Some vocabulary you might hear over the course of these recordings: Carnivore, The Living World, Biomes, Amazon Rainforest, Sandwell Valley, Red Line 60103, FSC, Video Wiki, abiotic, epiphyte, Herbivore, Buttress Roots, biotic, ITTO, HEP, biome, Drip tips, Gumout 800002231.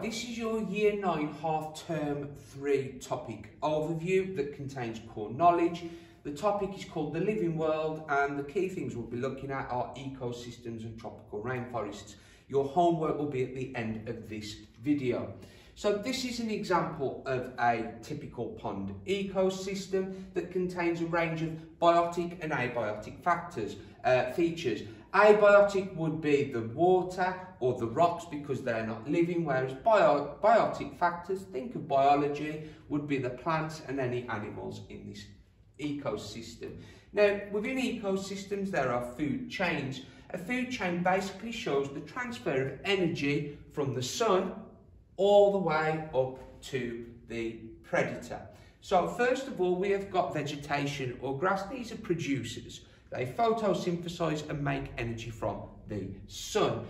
Right, this is your Year 9 Half Term 3 topic overview that contains core knowledge. The topic is called The Living World and the key things we'll be looking at are ecosystems and tropical rainforests. Your homework will be at the end of this video. So this is an example of a typical pond ecosystem that contains a range of biotic and abiotic features. Abiotic would be the water or the rocks because they're not living, whereas biotic factors, think of biology, would be the plants and any animals in this ecosystem. Now, within ecosystems, there are food chains. A food chain basically shows the transfer of energy from the sun all the way up to the predator. So first of all, we have got vegetation or grass. These are producers. They photosynthesize and make energy from the sun.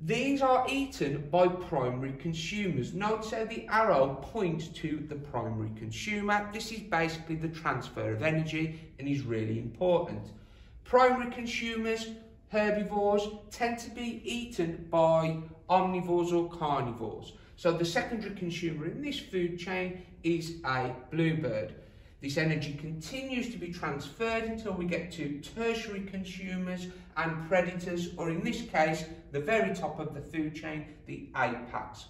These are eaten by primary consumers. Notice how the arrow points to the primary consumer. This is basically the transfer of energy and is really important. Primary consumers, herbivores, tend to be eaten by omnivores or carnivores. So the secondary consumer in this food chain is a bluebird. This energy continues to be transferred until we get to tertiary consumers and predators, or in this case, the very top of the food chain, the apex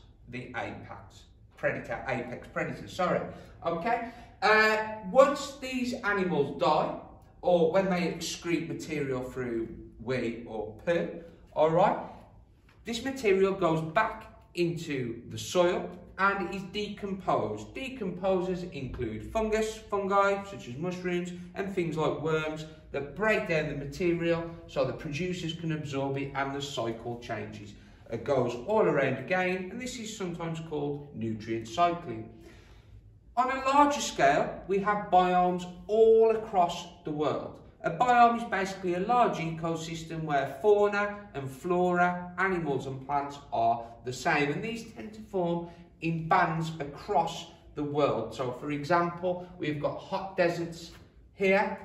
predators, sorry. Okay, once these animals die, or when they excrete material through wee or poo, all right, this material goes back into the soil and is decomposed. Decomposers include fungi such as mushrooms and things like worms that break down the material so the producers can absorb it, and the cycle changes. It goes all around again, and this is sometimes called nutrient cycling. On a larger scale, we have biomes all across the world. A biome is basically a large ecosystem where fauna and flora, animals and plants, are the same, and these tend to form in bands across the world. So for example, we've got hot deserts here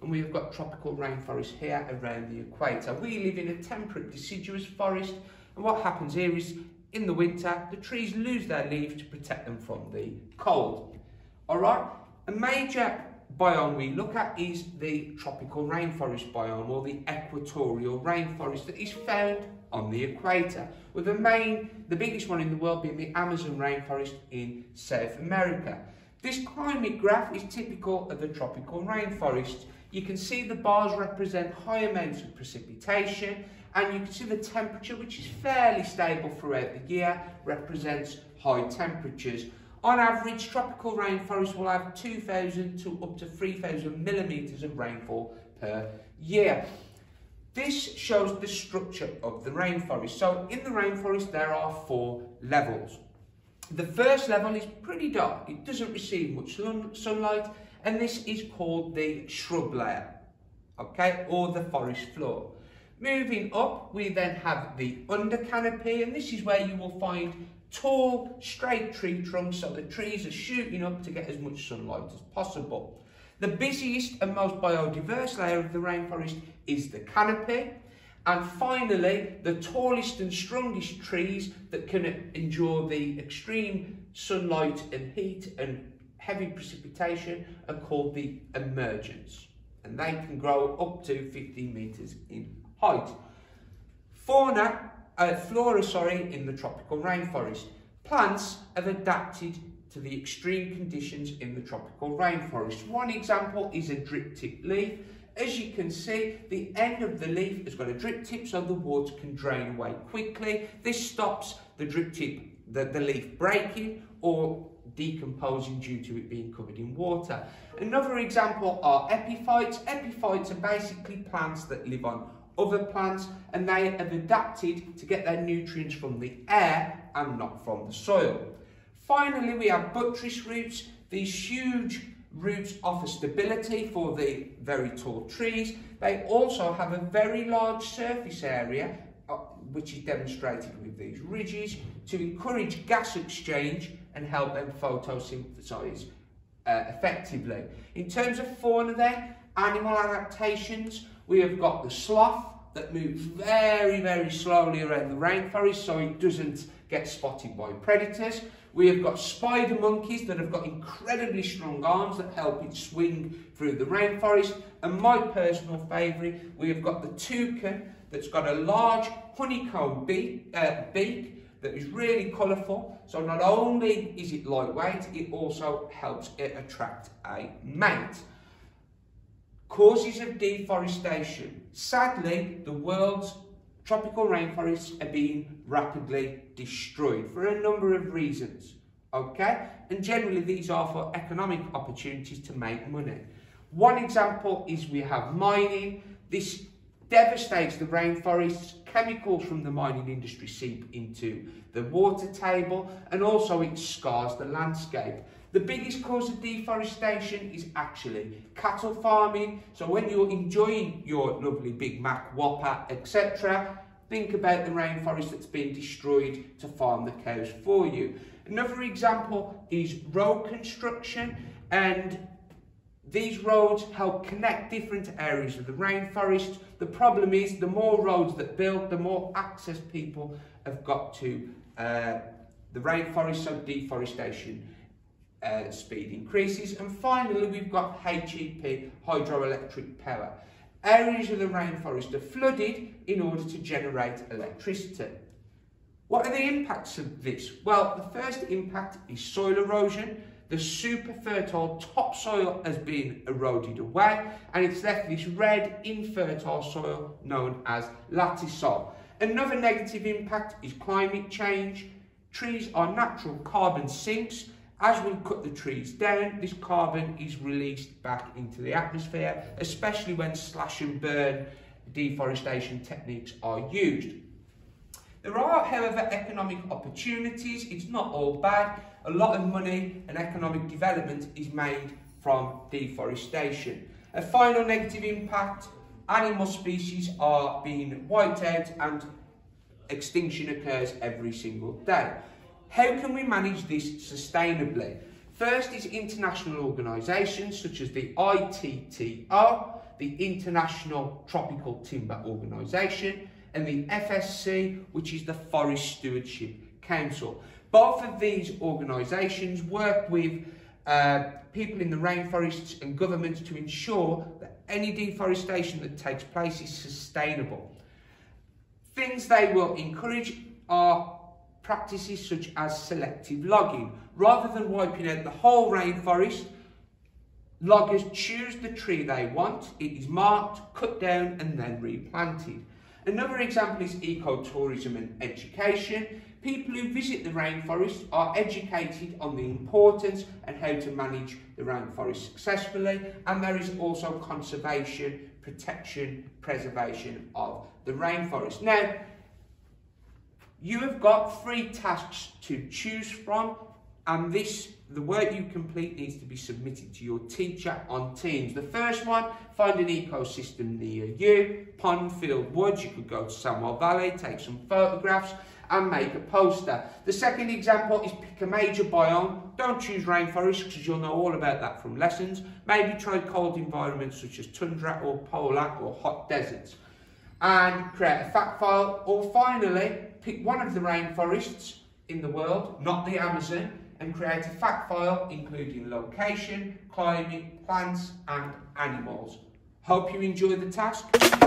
and we've got tropical rainforests here around the equator. We live in a temperate deciduous forest, and what happens here is in the winter the trees lose their leaves to protect them from the cold. All right, a major biome we look at is the tropical rainforest biome, or the equatorial rainforest that is found on the equator, with the biggest one in the world being the Amazon rainforest in South America. This climate graph is typical of the tropical rainforest. You can see the bars represent high amounts of precipitation, and you can see the temperature, which is fairly stable throughout the year, represents high temperatures. On average, tropical rainforests will have 2,000 to up to 3,000 millimetres of rainfall per year. This shows the structure of the rainforest. So in the rainforest, there are 4 levels. The first level is pretty dark. It doesn't receive much sunlight, and this is called the shrub layer, okay, or the forest floor. Moving up, we then have the under canopy, and this is where you will find tall, straight tree trunks, so the trees are shooting up to get as much sunlight as possible. The busiest and most biodiverse layer of the rainforest is the canopy, and finally the tallest and strongest trees that can endure the extreme sunlight and heat and heavy precipitation are called the emergence, and they can grow up to 15 metres in height. Flora, in the tropical rainforest. Plants have adapted to the extreme conditions in the tropical rainforest. One example is a drip tip leaf. As you can see, the end of the leaf has got a drip tip, so the water can drain away quickly. This stops the drip tip, the leaf breaking or decomposing due to it being covered in water. Another example are epiphytes. Epiphytes are basically plants that live on other plants, and they have adapted to get their nutrients from the air and not from the soil. Finally, we have buttress roots. These huge roots offer stability for the very tall trees. They also have a very large surface area, which is demonstrated with these ridges, to encourage gas exchange and help them photosynthesize effectively. In terms of fauna then, animal adaptations, we have got the sloth, that move very, very slowly around the rainforest so it doesn't get spotted by predators. We have got spider monkeys that have got incredibly strong arms that help it swing through the rainforest. And my personal favourite, we have got the toucan that's got a large honeycomb beak that is really colourful. So not only is it lightweight, it also helps it attract a mate. Causes of deforestation. Sadly, the world's tropical rainforests are being rapidly destroyed for a number of reasons, okay? And generally these are for economic opportunities to make money. One example is we have mining. This devastates the rainforests. Chemicals from the mining industry seep into the water table, and also it scars the landscape. The biggest cause of deforestation is actually cattle farming. So when you're enjoying your lovely Big Mac, Whopper, etc., think about the rainforest that's been destroyed to farm the cows for you. Another example is road construction, and these roads help connect different areas of the rainforest. The problem is the more roads that build, the more access people have got to the rainforest, so deforestation speed increases. And finally, we've got HEP, hydroelectric power. Areas of the rainforest are flooded in order to generate electricity. What are the impacts of this? Well, the first impact is soil erosion. The super fertile topsoil has been eroded away, and it's left this red infertile soil known as lattisol. Another negative impact is climate change. Trees are natural carbon sinks. As we cut the trees down, this carbon is released back into the atmosphere, especially when slash and burn deforestation techniques are used. There are, however, economic opportunities. It's not all bad. A lot of money and economic development is made from deforestation. A final negative impact, animal species are being wiped out and extinction occurs every single day. How can we manage this sustainably? First is international organisations such as the ITTO, the International Tropical Timber Organisation, and the FSC, which is the Forest Stewardship Council. Both of these organisations work with people in the rainforests and governments to ensure that any deforestation that takes place is sustainable. Things they will encourage are practices such as selective logging. Rather than wiping out the whole rainforest, loggers choose the tree they want, it is marked, cut down and then replanted. Another example is ecotourism and education. People who visit the rainforest are educated on the importance and how to manage the rainforest successfully, and there is also conservation, protection, preservation of the rainforest. Now, you have got 3 tasks to choose from, and the work you complete needs to be submitted to your teacher on Teams. The first one, find an ecosystem near you, pond, field, woods. You could go to Sandwell Valley, take some photographs and make a poster. The second example is pick a major biome. Don't choose rainforest because you'll know all about that from lessons. Maybe try cold environments such as tundra or polar or hot deserts. And create a fact file, or finally, pick one of the rainforests in the world, not the Amazon, and create a fact file including location, climate, plants and animals. Hope you enjoy the task.